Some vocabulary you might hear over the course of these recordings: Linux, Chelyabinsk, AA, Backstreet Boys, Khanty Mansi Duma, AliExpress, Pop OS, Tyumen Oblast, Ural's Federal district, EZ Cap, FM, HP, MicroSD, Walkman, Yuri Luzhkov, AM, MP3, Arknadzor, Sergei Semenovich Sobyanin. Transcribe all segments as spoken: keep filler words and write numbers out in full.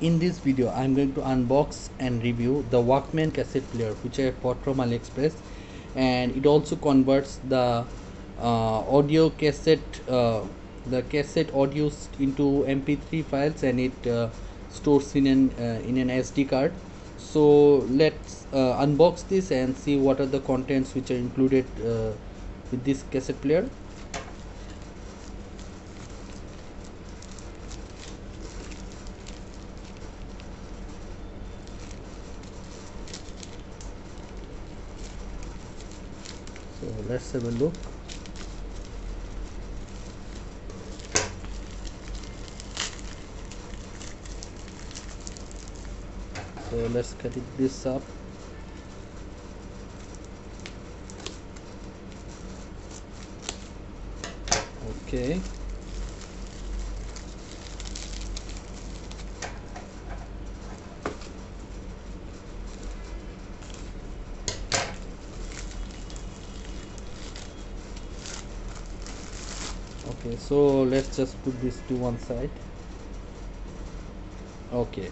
In this video I am going to unbox and review the Walkman cassette player, which I bought from AliExpress, and it also converts the uh, audio cassette uh, the cassette audio into M P three files, and it uh, stores in an uh, in an S D card. So let's uh, unbox this and see what are the contents which are included uh, with this cassette player. So let's have a look. So let's cut it this up. Okay. Okay, so let's just put this to one side. Okay,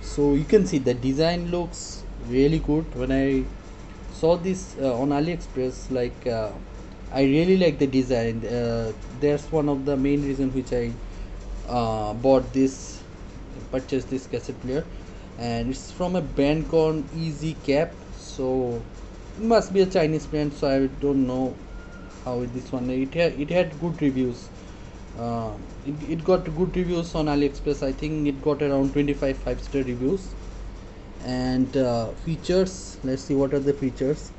so you can see the design looks really good. When I saw this uh, on AliExpress, like uh, I really like the design. Uh, that's one of the main reason which I uh, bought this, purchased this cassette player, and it's from a brand called E Z Cap. So it must be a Chinese brand, so I don't know how is this one. It had it had good reviews. Uh, it, it got good reviews on AliExpress. I think it got around twenty-five five-star reviews. And uh, features, let's see what are the features.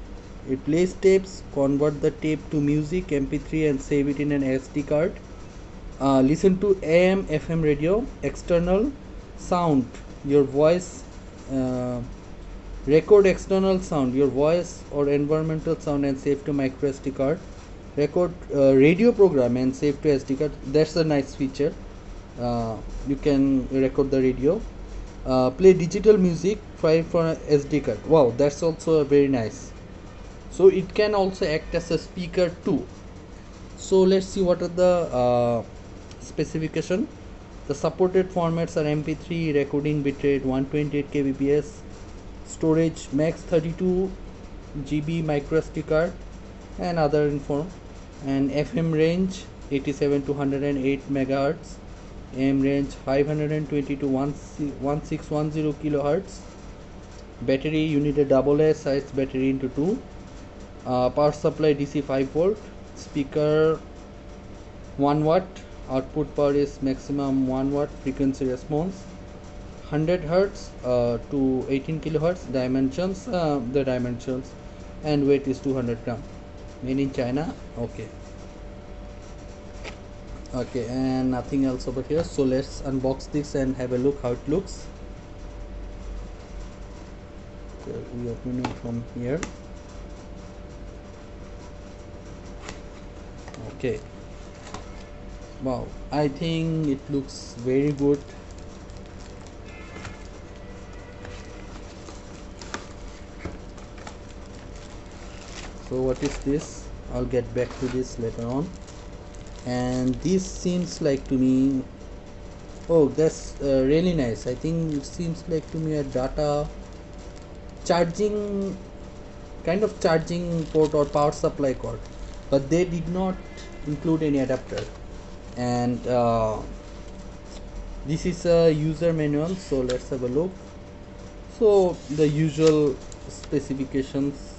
It plays tapes, convert the tape to music, M P three, and save it in an S D card. Uh, listen to A M F M radio, external sound, your voice, uh, record external sound, your voice or environmental sound, and save to micro S D card. Record uh, radio program and save to S D card. That's a nice feature. Uh, you can record the radio. Uh, play digital music, try for an S D card. Wow, that's also very nice. So it can also act as a speaker too. So let's see what are the uh, specification. The supported formats are M P three, recording bitrate one twenty-eight K B P S, storage max thirty-two G B micro S D card, and other inform, and F M range eighty-seven to one hundred eight megahertz, A M range five twenty to sixteen ten kilohertz. Battery, you need a double A size battery into two. Uh, power supply D C five volt, speaker one watt, output power is maximum one watt, frequency response one hundred hertz uh, to eighteen kilohertz. Dimensions, uh, the dimensions and weight is two hundred gram. Made in China. Okay. Okay, and nothing else over here. So let's unbox this and have a look how it looks. So we open it from here. Okay. Wow, I think it looks very good. So what is this? I'll get back to this later on. And this seems like to me, oh, that's uh, really nice. I think it seems like to me a data charging, kind of charging port or power supply cord, but they did not include any adapter. And uh, this is a user manual, so let's have a look. So the usual specifications,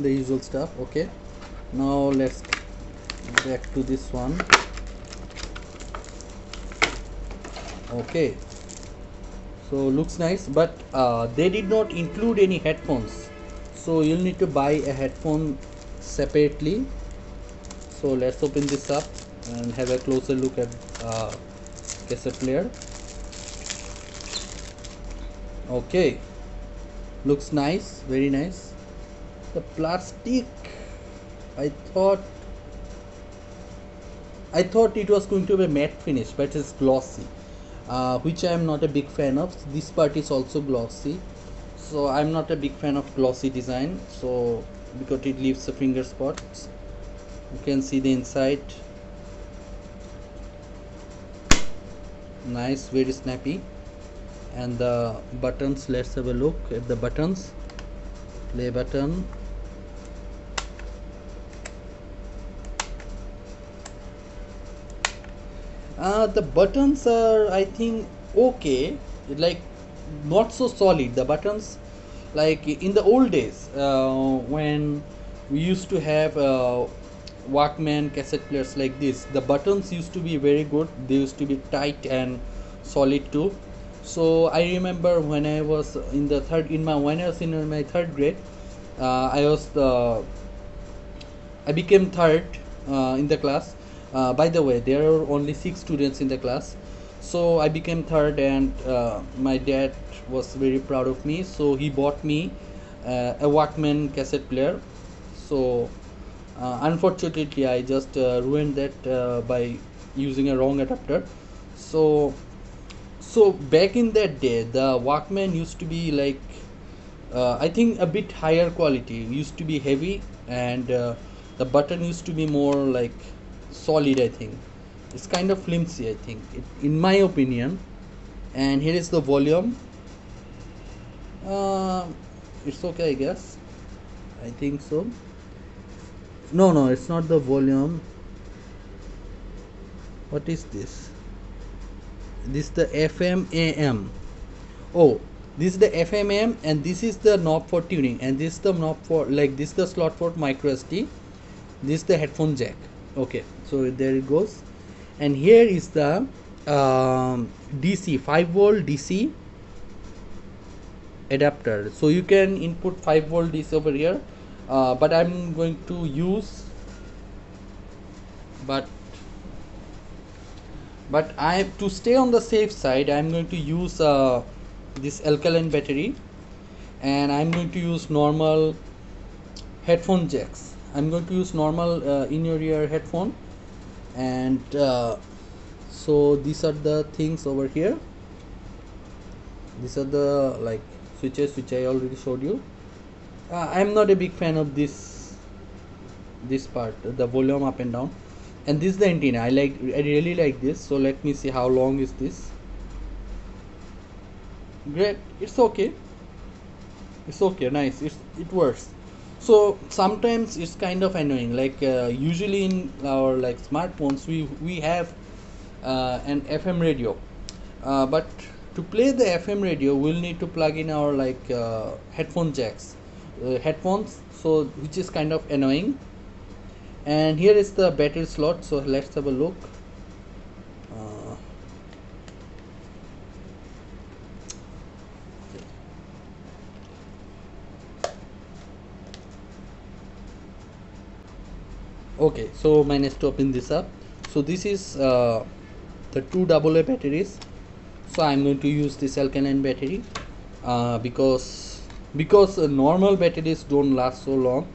the usual stuff. Okay, now let's back to this one. Okay, so looks nice, but uh, they did not include any headphones, so you'll need to buy a headphone separately. So let's open this up and have a closer look at uh, cassette player. Okay, looks nice, very nice. The plastic, I thought I thought it was going to be a matte finish, but it's glossy, uh, which I am not a big fan of. This part is also glossy, so I'm not a big fan of glossy design, so because it leaves the finger spots. You can see the inside. nice, very snappy. And the buttons, let's have a look at the buttons. Play button, uh, the buttons are, I think, okay, like not so solid. The buttons, like in the old days, uh, when we used to have uh, Walkman cassette players like this, the buttons used to be very good. They used to be tight and solid too. So I remember when I was in the third in my when I was in my third grade, uh, I was the I became third uh, in the class. Uh, by the way, there are only six students in the class, so I became third, and uh, my dad was very proud of me. So he bought me uh, a Walkman cassette player. So uh, unfortunately, I just uh, ruined that uh, by using a wrong adapter. So. So back in that day, the Walkman used to be like, uh, I think, a bit higher quality. It used to be heavy, and uh, the button used to be more like solid, I think. It's kind of flimsy, I think, it, in my opinion. And here is the volume. Uh, it's okay, I guess. I think so. No, no, it's not the volume. What is this? This is the F M A M. Oh, this is the F M A M, and this is the knob for tuning, and this is the knob for, like, this is the slot for micro S D. This is the headphone jack. Okay, so there it goes. And here is the um, D C five volt D C adapter. So you can input five volt D C over here, uh, but I'm going to use but But I have to stay on the safe side. I'm going to use uh, this alkaline battery, and I'm going to use normal headphone jacks. I'm going to use normal uh, in your ear headphone, and uh, so these are the things over here. These are the like switches which I already showed you. Uh, I'm not a big fan of this this part, the volume up and down. And this is the antenna. I like. I really like this. So let me see how long is this. Great. It's okay. It's okay. Nice. It's it works. So sometimes it's kind of annoying. Like uh, usually in our like smartphones, we we have uh, an F M radio. Uh, but to play the F M radio, we'll need to plug in our like uh, headphone jacks, uh, headphones. So which is kind of annoying. And here is the battery slot, so let's have a look. Uh, okay, so managed to open this up. So this is uh, the two double A batteries. So I'm going to use this alkaline battery uh, because because uh, normal batteries don't last so long.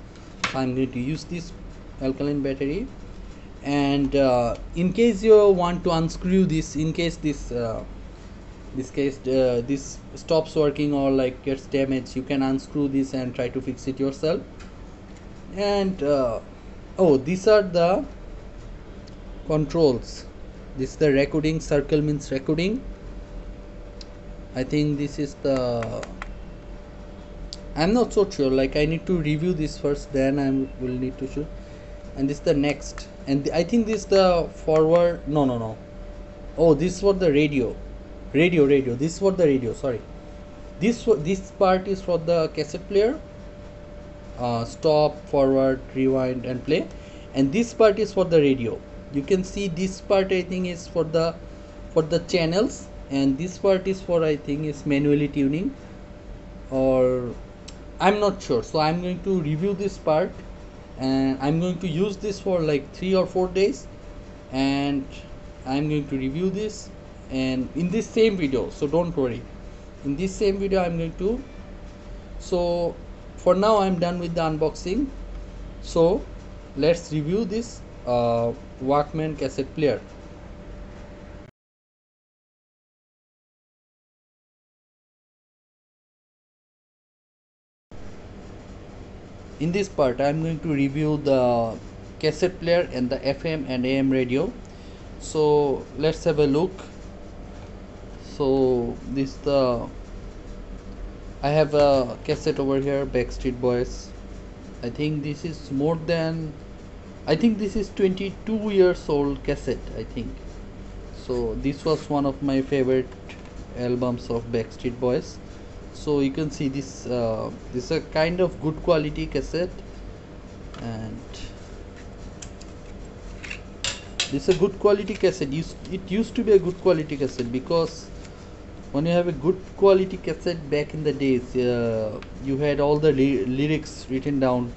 So I'm going to use this alkaline battery, and uh, in case you want to unscrew this, in case this uh, this case uh, this stops working or like gets damaged, you can unscrew this and try to fix it yourself. And uh, oh, these are the controls. This is the recording. Circle means recording. I think this is the, I'm not so sure, like I need to review this first, then I will need to shoot. And this is the next, and th I think this is the forward. No, no, no. Oh, this is for the radio, radio, radio. This is for the radio. Sorry, this this part is for the cassette player. Uh, stop, forward, rewind, and play. And this part is for the radio. You can see this part, I think, is for the for the channels, and this part is for, I think, is manually tuning, or I'm not sure. So I'm going to review this part. And I'm going to use this for like three or four days, and I'm going to review this and in this same video. So don't worry, in this same video I'm going to. So for now I'm done with the unboxing. So let's review this uh, Walkman cassette player. In this part, I'm going to review the cassette player and the F M and A M radio. So let's have a look. So this the I have a cassette over here, Backstreet Boys. I think this is more than, I think this is twenty-two years old cassette, I think. So this was one of my favorite albums of Backstreet Boys. So you can see this uh, this is a kind of good quality cassette, and this is a good quality cassette. It used to be a good quality cassette, because when you have a good quality cassette back in the days, uh, you had all the ly lyrics written down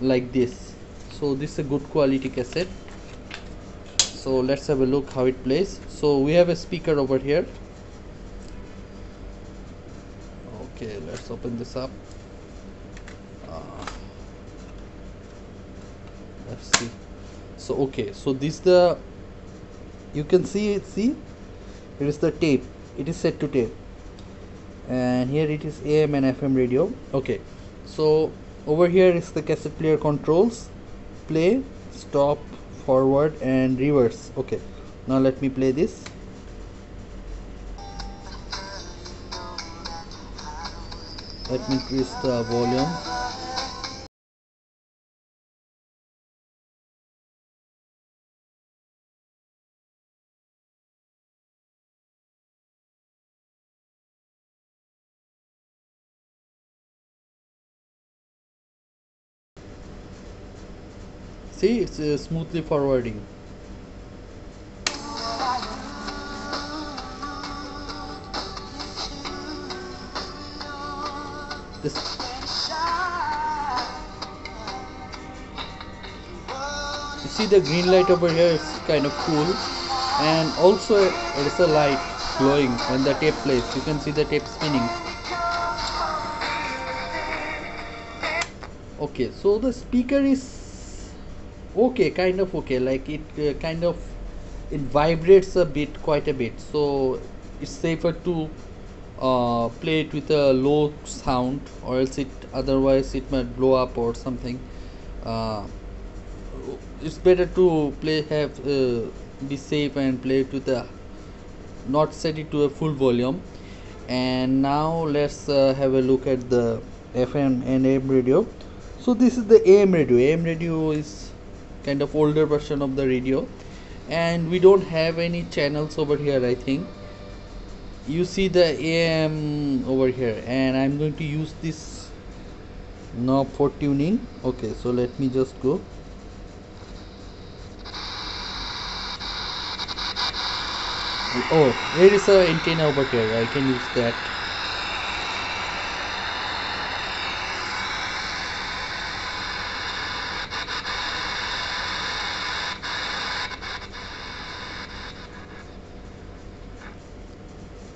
like this. So this is a good quality cassette. So let's have a look how it plays. So we have a speaker over here. Okay, let's open this up. Uh, let's see. So okay, so this the you can see it. See, it is the tape. It is set to tape, and here it is A M and F M radio. Okay, so over here is the cassette player controls: play, stop, forward, and reverse. Okay, now let me play this. Let me increase the volume. See, it's uh, smoothly forwarding. This. You see the green light over here, it's kind of cool, and also it's a light glowing when the tape plays. You can see the tape spinning. Okay, so the speaker is okay, kind of okay, like it uh, kind of it vibrates a bit, quite a bit, so it's safer to Uh, play it with a low sound, or else it otherwise it might blow up or something. Uh, it's better to play have uh, be safe and play it with a not set it to a full volume. And now let's uh, have a look at the F M and A M radio. So this is the A M radio. A M radio is kind of older version of the radio, and we don't have any channels over here, I think. You see the A M over here, and I'm going to use this knob for tuning. Okay, so let me just go. Oh, there is an antenna over here, I can use that.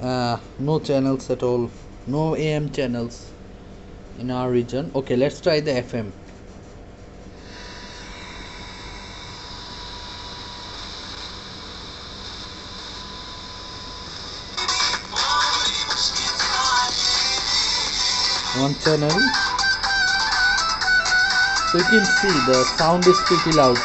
Uh, no channels at all, no A M channels in our region. Okay, let's try the F M. One channel. So you can see the sound is pretty loud.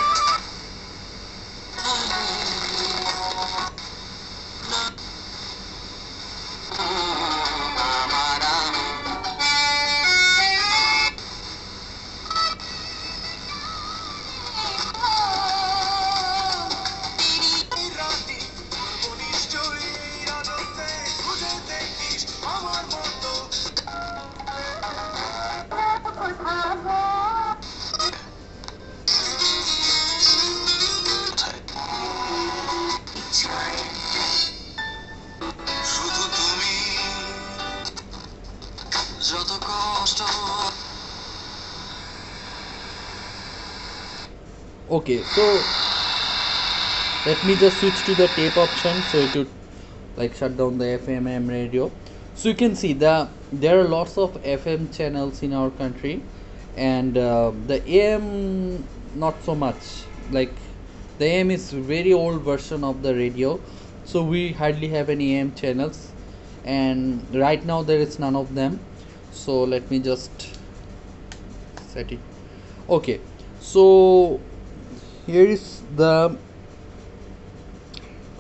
Okay, so let me just switch to the tape option, so it would like shut down the F M A M radio. So you can see the there are lots of F M channels in our country, and uh, the A M not so much. Like the A M is very old version of the radio, so we hardly have any A M channels, and right now there is none of them. So let me just set it. Okay, so here is the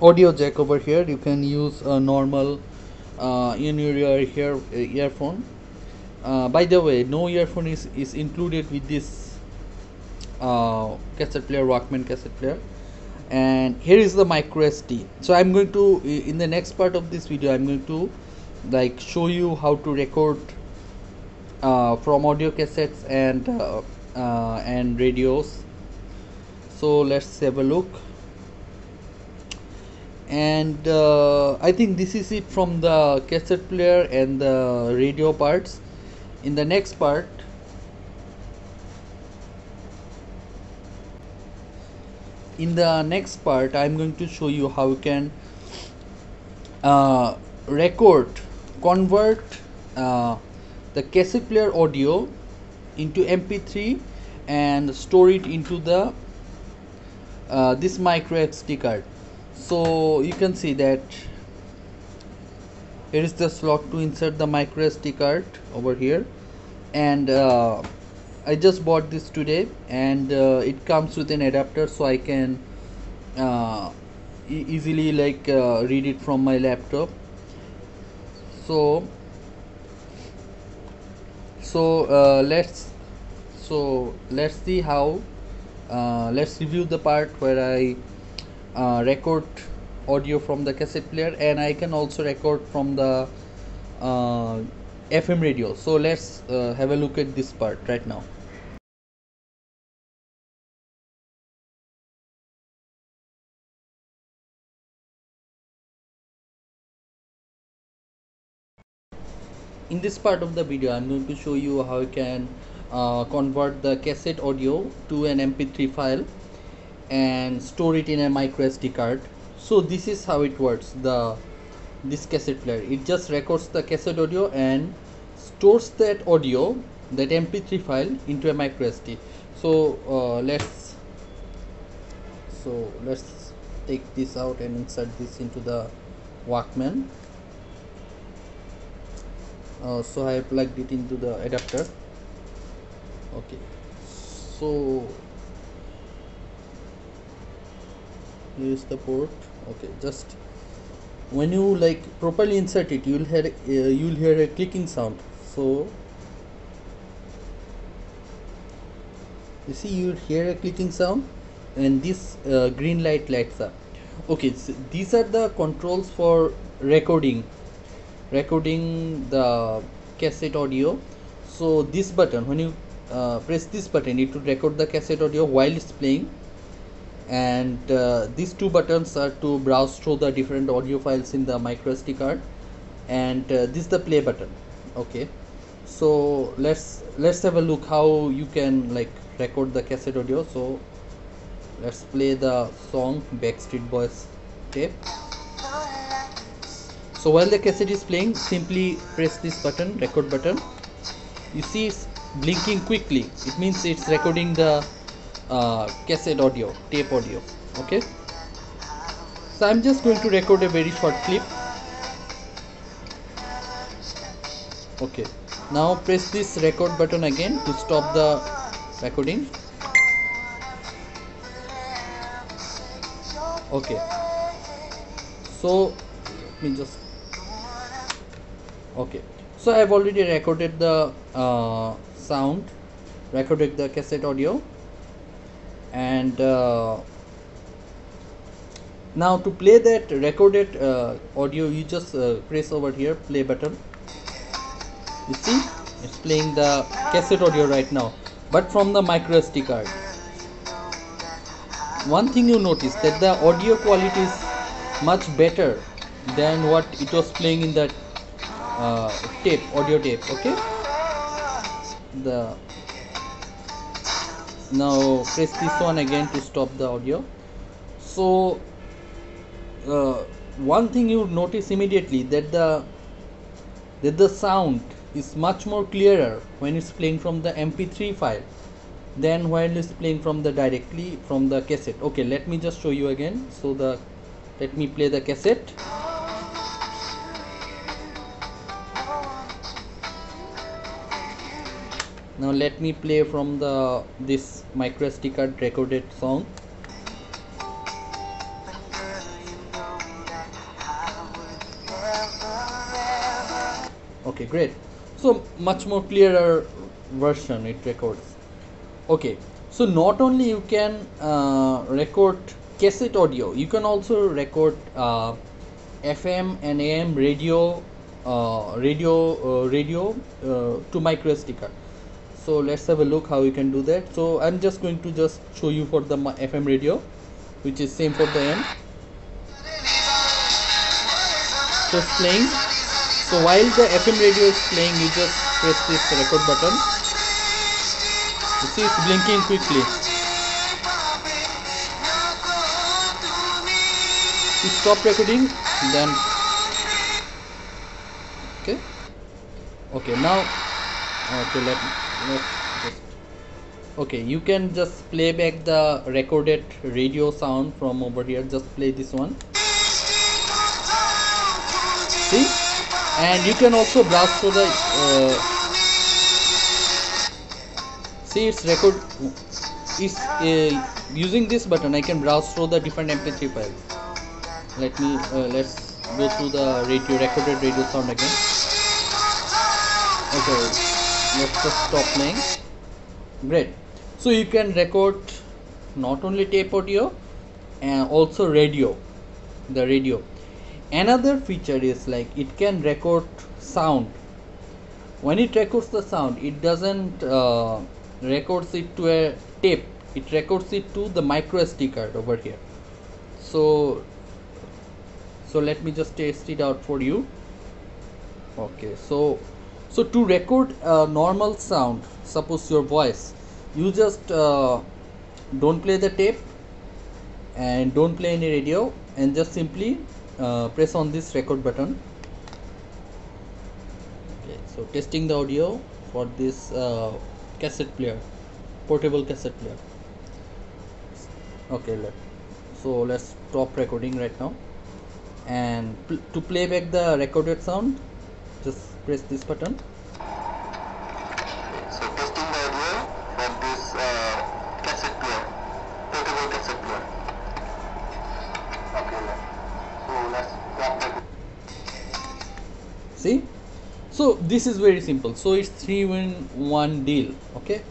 audio jack over here. You can use a normal uh, in your ear earphone. Uh, by the way, no earphone is, is included with this uh, cassette player, Walkman cassette player. And here is the micro S D. So I'm going to, in the next part of this video, I'm going to like show you how to record uh, from audio cassettes and uh, uh, and radios. So let's have a look. And uh, I think this is it from the cassette player and the radio parts. In the next part, in the next part I'm going to show you how you can uh, record, convert uh, the cassette player audio into M P three and store it into the uh, this micro S D card. So you can see that here is the slot to insert the micro S D card over here, and uh, I just bought this today, and uh, it comes with an adapter, so I can uh, e easily like uh, read it from my laptop. So so uh, let's so let's see how uh, let's review the part where I uh, record audio from the cassette player, and I can also record from the uh, F M radio. So let's uh, have a look at this part right now. In this part of the video, I'm going to show you how you can uh, convert the cassette audio to an M P three file and store it in a micro S D card. So this is how it works. The this cassette player, it just records the cassette audio and stores that audio, that M P three file, into a micro S D. So uh, let's so let's take this out and insert this into the Walkman. Uh, so I plugged it into the adapter. Okay, so here is the port. Okay, just when you like properly insert it, you'll hear uh, you'll hear a clicking sound. So you see, you'll hear a clicking sound, and this uh, green light lights up. Okay, so these are the controls for recording recording the cassette audio. So this button, when you uh, press this button, it will record the cassette audio while it's playing. And uh, these two buttons are to browse through the different audio files in the micro S D card, and uh, this is the play button. Okay, so let's let's have a look how you can like record the cassette audio. So let's play the song Backstreet Boys tape. So while the cassette is playing, simply press this button, record button. You see it's blinking quickly, it means it's recording the Uh, cassette audio, tape audio. Okay, so I'm just going to record a very short clip. Okay, now press this record button again to stop the recording. Okay, so let me just okay so I've already recorded the uh, sound, recorded the cassette audio. And uh, now to play that recorded uh, audio, you just uh, press over here, play button. You see, it's playing the cassette audio right now, but from the micro S D card. One thing you notice, that the audio quality is much better than what it was playing in that uh, tape, audio tape. Okay, the now press this one again to stop the audio. So uh, one thing you notice immediately, that the that the sound is much more clearer when it's playing from the M P three file than when it's playing from the directly from the cassette. Okay, let me just show you again. So the let me play the cassette. Now let me play from the this micro S D card recorded song. Okay, great. So much more clearer version it records. Okay, so not only you can uh, record cassette audio, you can also record uh, F M and A M radio uh, radio uh, radio uh, to microSD card. So let's have a look how you can do that. So I'm just going to just show you for the F M radio, which is same for the M, just playing. So while the F M radio is playing, you just press this record button. You see it's blinking quickly. You stop recording, then okay okay now okay let me Let's just, okay, you can just play back the recorded radio sound from over here. Just play this one, see, and you can also browse to the uh, see it's record is uh, using this button. I can browse through the different M P three files. Let me uh, let's go through the radio recorded radio sound again. Okay. Let's just stop playing. Great. So you can record not only tape audio and uh, also radio. The radio. Another feature is like it can record sound. When it records the sound, it doesn't uh, records it to a tape. It records it to the microSD card over here. So, so let me just test it out for you. Okay. So. So to record a uh, normal sound, suppose your voice, you just uh, don't play the tape and don't play any radio, and just simply uh, press on this record button. Okay, so testing the audio for this uh, cassette player, portable cassette player. Okay, let, so let's stop recording right now, and pl to play back the recorded sound, just press this button. Okay, so testing the audio from this uh, cassette player, portable cassette player. Okay, so let's stop the. See, so this is very simple. So it's three in one deal. Okay.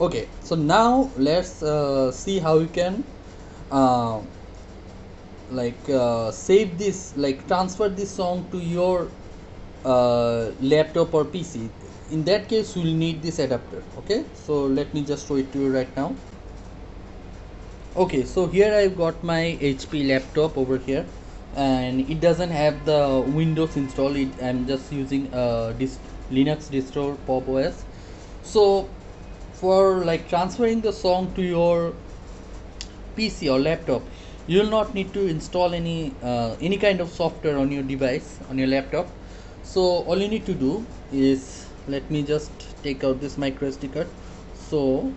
Okay. So now let's uh, see how you can. Uh, like uh, save this, like transfer this song to your uh, laptop or P C. In that case you'll need this adapter. Okay, so let me just show it to you right now. Okay, so here I've got my H P laptop over here, and it doesn't have the Windows installed. It, I'm just using a dist Linux distro, Pop O S. So for like transferring the song to your P C or laptop, you will not need to install any uh, any kind of software on your device, on your laptop. So all you need to do is, let me just take out this microSD card. So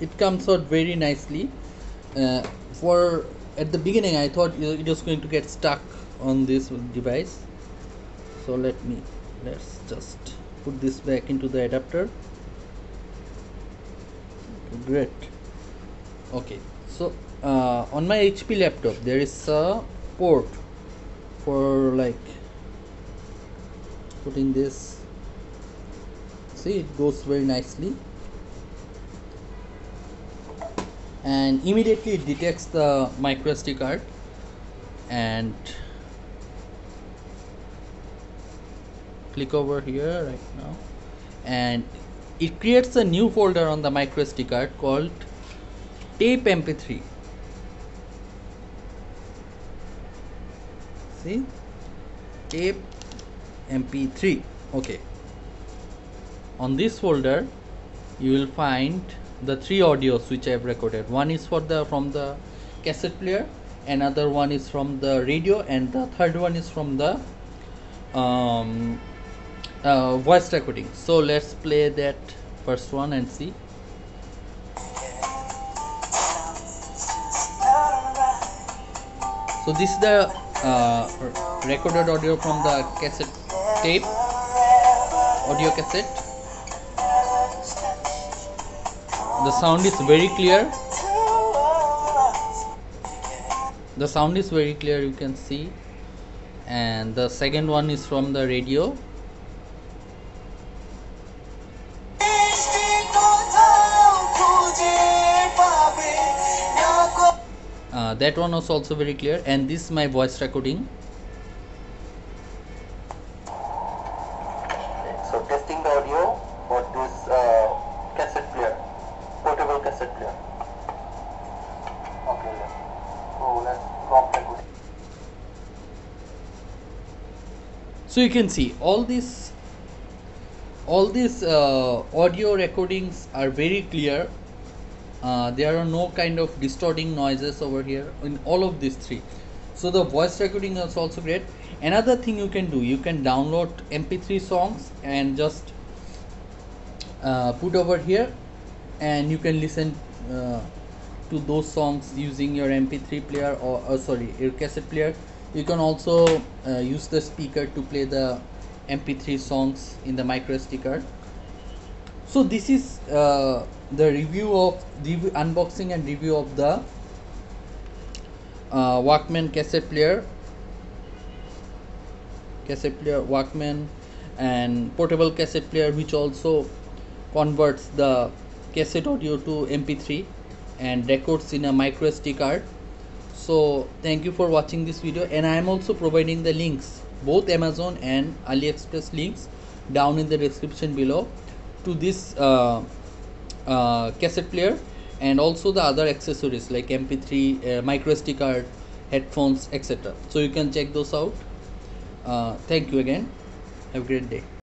it comes out very nicely. Uh, for at the beginning I thought it was going to get stuck on this device, so let me let's just put this back into the adapter. Okay, great. Okay, so uh, on my H P laptop there is a port for like putting this. See, it goes very nicely, and immediately it detects the microSD card, and click over here right now, and it creates a new folder on the microSD card called tape M P three. See, tape M P three. Okay, on this folder you will find the three audios which I have recorded. One is for the from the cassette player, another one is from the radio, and the third one is from the um, uh, voice recording. So let's play that first one and see. So this is the uh, recorded audio from the cassette tape, audio cassette. The sound is very clear. the sound is very clear, you can see. And the second one is from the radio. Uh, that one was also very clear. And this is my voice recording. So testing the audio for this uh, cassette player, portable cassette player. Okay, so let's drop record. So you can see all these all these uh, audio recordings are very clear. Uh, there are no kind of distorting noises over here in all of these three. So the voice recording is also great. Another thing you can do, you can download M P three songs and just uh, put over here, and you can listen uh, to those songs using your M P three player or, or sorry, your cassette player. You can also uh, use the speaker to play the M P three songs in the microSD card. So this is uh, the review of the unboxing and review of the uh, Walkman cassette player, cassette player Walkman and portable cassette player, which also converts the cassette audio to M P three and records in a microSD card. So thank you for watching this video, and I am also providing the links, both Amazon and AliExpress links, down in the description below to this uh, uh, cassette player and also the other accessories like M P three, uh, microSD card, headphones, et cetera. So you can check those out. Uh, thank you again. Have a great day.